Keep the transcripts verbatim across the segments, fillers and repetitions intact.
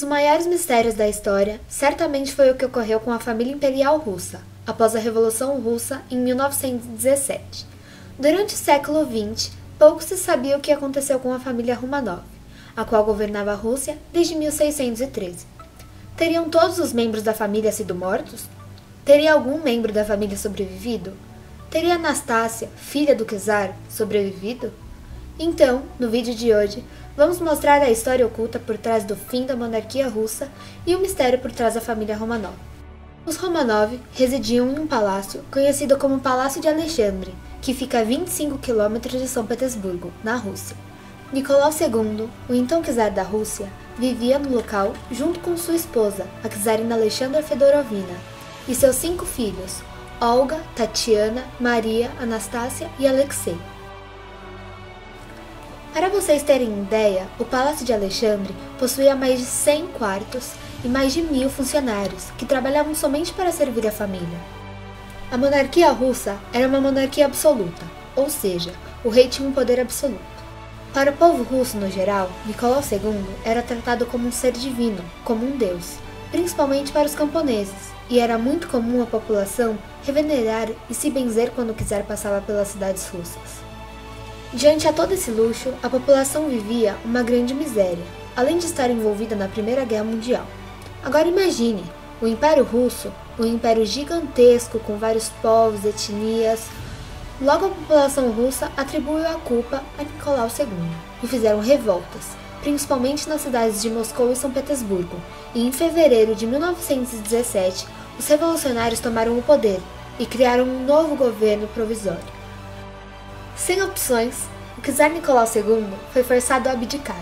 dos maiores mistérios da história certamente foi o que ocorreu com a família imperial russa, após a Revolução Russa em mil novecentos e dezessete. Durante o século vinte, pouco se sabia o que aconteceu com a família Romanov, a qual governava a Rússia desde mil seiscentos e treze. Teriam todos os membros da família sido mortos? Teria algum membro da família sobrevivido? Teria Anastásia, filha do czar, sobrevivido? Então, no vídeo de hoje, vamos mostrar a história oculta por trás do fim da monarquia russa e o mistério por trás da família Romanov. Os Romanov residiam em um palácio conhecido como Palácio de Alexandre, que fica a vinte e cinco quilômetros de São Petersburgo, na Rússia. Nicolau segundo, o então czar da Rússia, vivia no local junto com sua esposa, a czarina Alexandra Fedorovna, e seus cinco filhos, Olga, Tatiana, Maria, Anastásia e Alexei. Para vocês terem ideia, o Palácio de Alexandre possuía mais de cem quartos e mais de mil funcionários, que trabalhavam somente para servir a família. A monarquia russa era uma monarquia absoluta, ou seja, o rei tinha um poder absoluto. Para o povo russo no geral, Nicolau segundo era tratado como um ser divino, como um deus, principalmente para os camponeses, e era muito comum a população revenerar e se benzer quando o czar passava pelas cidades russas. Diante a todo esse luxo, a população vivia uma grande miséria, além de estar envolvida na Primeira Guerra Mundial. Agora imagine, o Império Russo, um império gigantesco com vários povos, etnias. Logo a população russa atribuiu a culpa a Nicolau segundo e fizeram revoltas, principalmente nas cidades de Moscou e São Petersburgo, e em fevereiro de mil novecentos e dezessete, os revolucionários tomaram o poder e criaram um novo governo provisório. Sem opções, o czar Nicolau segundo foi forçado a abdicar.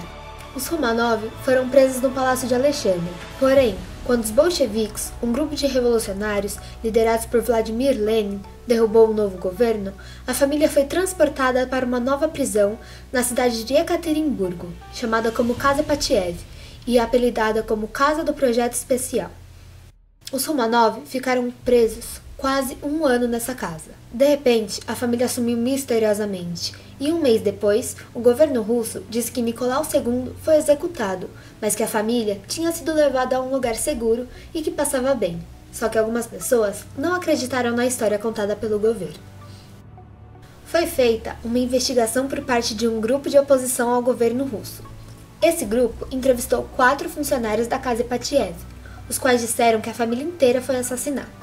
Os Romanov foram presos no Palácio de Alexandre, porém, quando os bolcheviques, um grupo de revolucionários liderados por Vladimir Lenin, derrubou o novo governo, a família foi transportada para uma nova prisão na cidade de Ecaterimburgo, chamada como Casa Ipatiev e apelidada como Casa do Projeto Especial. Os Romanov ficaram presos quase um ano nessa casa. De repente, a família sumiu misteriosamente, e um mês depois, o governo russo disse que Nicolau segundo foi executado, mas que a família tinha sido levada a um lugar seguro e que passava bem. Só que algumas pessoas não acreditaram na história contada pelo governo. Foi feita uma investigação por parte de um grupo de oposição ao governo russo. Esse grupo entrevistou quatro funcionários da Casa Ipatiev, os quais disseram que a família inteira foi assassinada.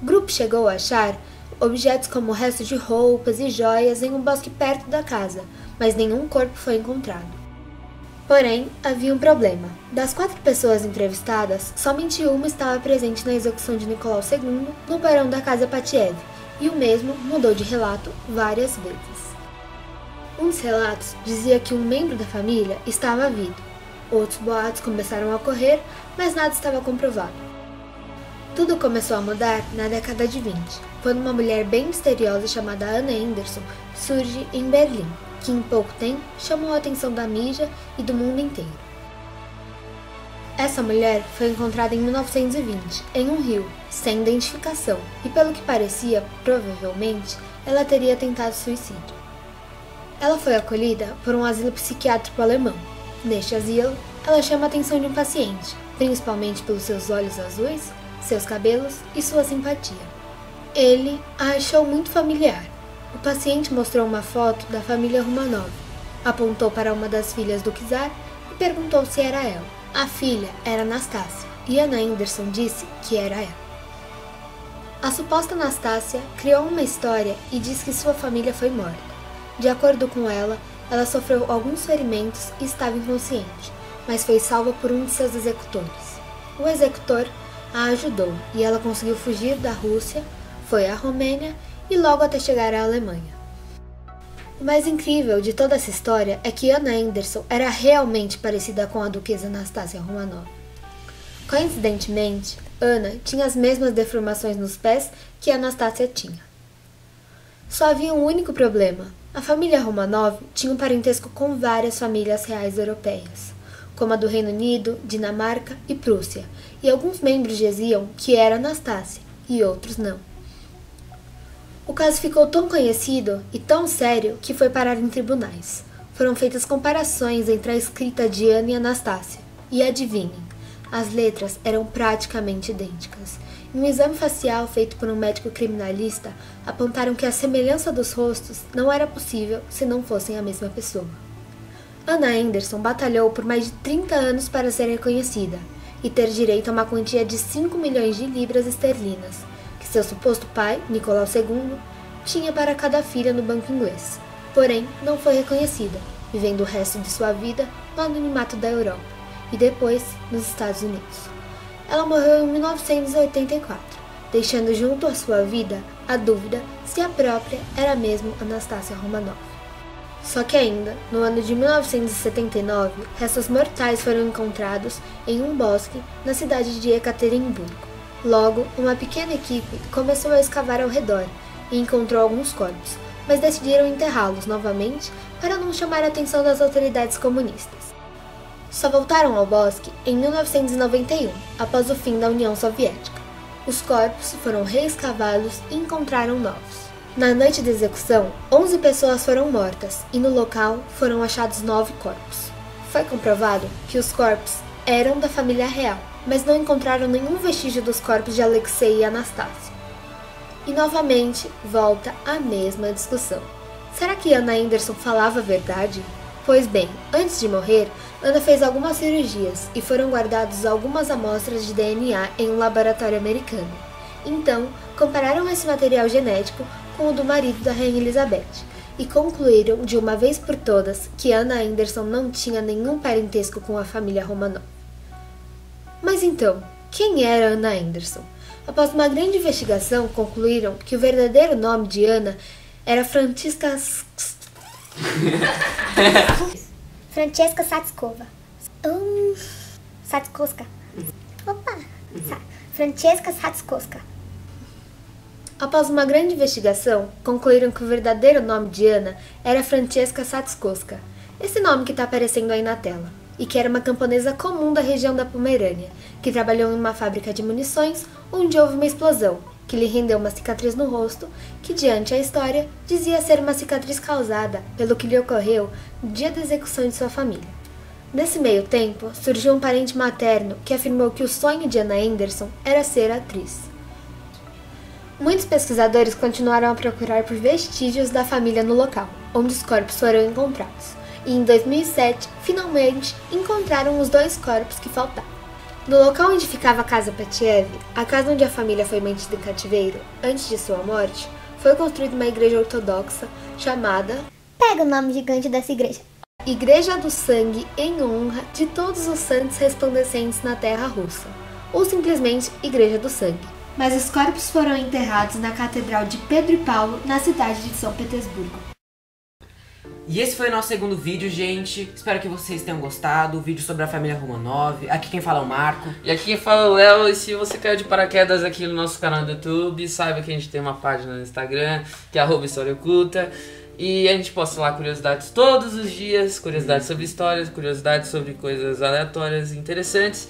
O grupo chegou a achar objetos como restos de roupas e joias em um bosque perto da casa, mas nenhum corpo foi encontrado. Porém, havia um problema. Das quatro pessoas entrevistadas, somente uma estava presente na execução de Nicolau segundo no porão da Casa Ipatiev, e o mesmo mudou de relato várias vezes. Um dos relatos dizia que um membro da família estava vivo. Outros boatos começaram a correr, mas nada estava comprovado. Tudo começou a mudar na década de vinte, quando uma mulher bem misteriosa chamada Anna Anderson surge em Berlim, que em pouco tempo chamou a atenção da mídia e do mundo inteiro. Essa mulher foi encontrada em mil novecentos e vinte, em um rio, sem identificação, e pelo que parecia, provavelmente, ela teria tentado suicídio. Ela foi acolhida por um asilo psiquiátrico alemão. Neste asilo, ela chama a atenção de um paciente, principalmente pelos seus olhos azuis, seus cabelos e sua simpatia. Ele a achou muito familiar. O paciente mostrou uma foto da família Romanov, apontou para uma das filhas do czar e perguntou se era ela. A filha era Anastásia, e Anna Anderson disse que era ela. A suposta Anastásia criou uma história e diz que sua família foi morta. De acordo com ela, ela sofreu alguns ferimentos e estava inconsciente, mas foi salva por um de seus executores. O executor a ajudou e ela conseguiu fugir da Rússia, foi à Romênia e logo até chegar à Alemanha. O mais incrível de toda essa história é que Anna Anderson era realmente parecida com a duquesa Anastásia Romanov. Coincidentemente, Anna tinha as mesmas deformações nos pés que Anastásia tinha. Só havia um único problema: a família Romanov tinha um parentesco com várias famílias reais europeias, como a do Reino Unido, Dinamarca e Prússia, e alguns membros diziam que era Anastásia, e outros não. O caso ficou tão conhecido e tão sério que foi parar em tribunais. Foram feitas comparações entre a escrita de Anna e Anastásia, e adivinhem, As letras eram praticamente idênticas. Em um exame facial feito por um médico criminalista, apontaram que a semelhança dos rostos não era possível se não fossem a mesma pessoa. Anna Anderson batalhou por mais de trinta anos para ser reconhecida e ter direito a uma quantia de cinco milhões de libras esterlinas, que seu suposto pai, Nicolau segundo, tinha para cada filha no banco inglês. Porém, não foi reconhecida, vivendo o resto de sua vida no anonimato da Europa e depois nos Estados Unidos. Ela morreu em mil novecentos e oitenta e quatro, deixando junto à sua vida a dúvida se a própria era mesmo Anastásia Romanov. Só que ainda, no ano de mil novecentos e setenta e nove, restos mortais foram encontrados em um bosque na cidade de Ecaterimburgo. Logo, uma pequena equipe começou a escavar ao redor e encontrou alguns corpos, mas decidiram enterrá-los novamente para não chamar a atenção das autoridades comunistas. Só voltaram ao bosque em mil novecentos e noventa e um, após o fim da União Soviética. Os corpos foram reescavados e encontraram novos. Na noite da execução, onze pessoas foram mortas e no local foram achados nove corpos. Foi comprovado que os corpos eram da família real, mas não encontraram nenhum vestígio dos corpos de Alexei e Anastásia. E novamente volta a mesma discussão. Será que Anna Anderson falava a verdade? Pois bem, antes de morrer, Anna fez algumas cirurgias e foram guardadas algumas amostras de D N A em um laboratório americano. Então, compararam esse material genético com o do marido da Rainha Elizabeth e concluíram de uma vez por todas que Anna Anderson não tinha nenhum parentesco com a família Romanov. Mas então, quem era Anna Anderson? Após uma grande investigação, concluíram que o verdadeiro nome de Anna era Franziska Franziska Schanzkowska. Hum, Schanzkowska. Opa! Franziska Schanzkowska. Após uma grande investigação, concluíram que o verdadeiro nome de Anna era Franziska Schanzkowska, esse nome que está aparecendo aí na tela, e que era uma camponesa comum da região da Pomerânia, que trabalhou em uma fábrica de munições onde houve uma explosão, que lhe rendeu uma cicatriz no rosto, que diante a história dizia ser uma cicatriz causada pelo que lhe ocorreu no dia da execução de sua família. Nesse meio tempo, surgiu um parente materno que afirmou que o sonho de Anna Anderson era ser atriz. Muitos pesquisadores continuaram a procurar por vestígios da família no local, onde os corpos foram encontrados, e em dois mil e sete, finalmente, encontraram os dois corpos que faltavam. No local onde ficava a Casa Ipatiev, a casa onde a família foi mantida em cativeiro antes de sua morte, foi construída uma igreja ortodoxa chamada... Pega o nome gigante dessa igreja. Igreja do Sangue em Honra de Todos os Santos Resplandecentes na Terra Russa, ou simplesmente Igreja do Sangue. Mas os corpos foram enterrados na Catedral de Pedro e Paulo, na cidade de São Petersburgo. E esse foi o nosso segundo vídeo, gente. Espero que vocês tenham gostado. O vídeo sobre a família Romanov. Aqui quem fala é o Marco. E aqui quem fala é o Léo. E se você caiu de paraquedas aqui no nosso canal do YouTube, saiba que a gente tem uma página no Instagram, que é arroba História Oculta. E a gente posta lá curiosidades todos os dias. Curiosidades sobre histórias, curiosidades sobre coisas aleatórias e interessantes.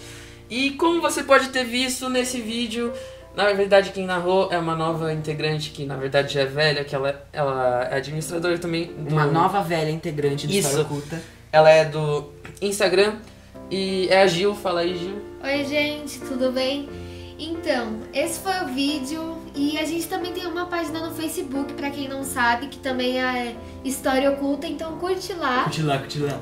E como você pode ter visto nesse vídeo, na verdade, quem narrou é uma nova integrante que, na verdade, já é velha, que ela, ela é administradora também. Do... Uma nova velha integrante do História Oculta. Ela é do Instagram e é a Gil. Fala aí, Gil. Oi, gente, tudo bem? Então, esse foi o vídeo e a gente também tem uma página no Facebook, pra quem não sabe, que também é História Oculta, então curte lá. Curte lá, curte lá.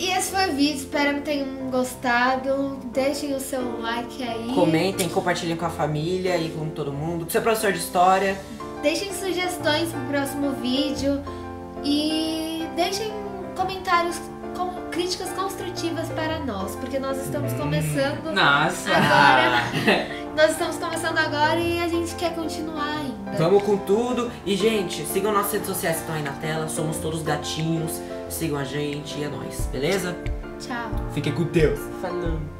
E esse foi o vídeo, espero que tenham gostado, deixem o seu like aí. Comentem, compartilhem com a família e com todo mundo, com seu professor de história. Deixem sugestões pro próximo vídeo e deixem comentários com críticas construtivas para nós, porque nós estamos começando Nossa. agora. Nós estamos começando agora e a gente quer continuar ainda. Vamos com tudo. E, gente, sigam nossas redes sociais que estão aí na tela, somos todos gatinhos. Sigam a gente e é nóis, beleza? Tchau. Fiquem com Deus. Falou.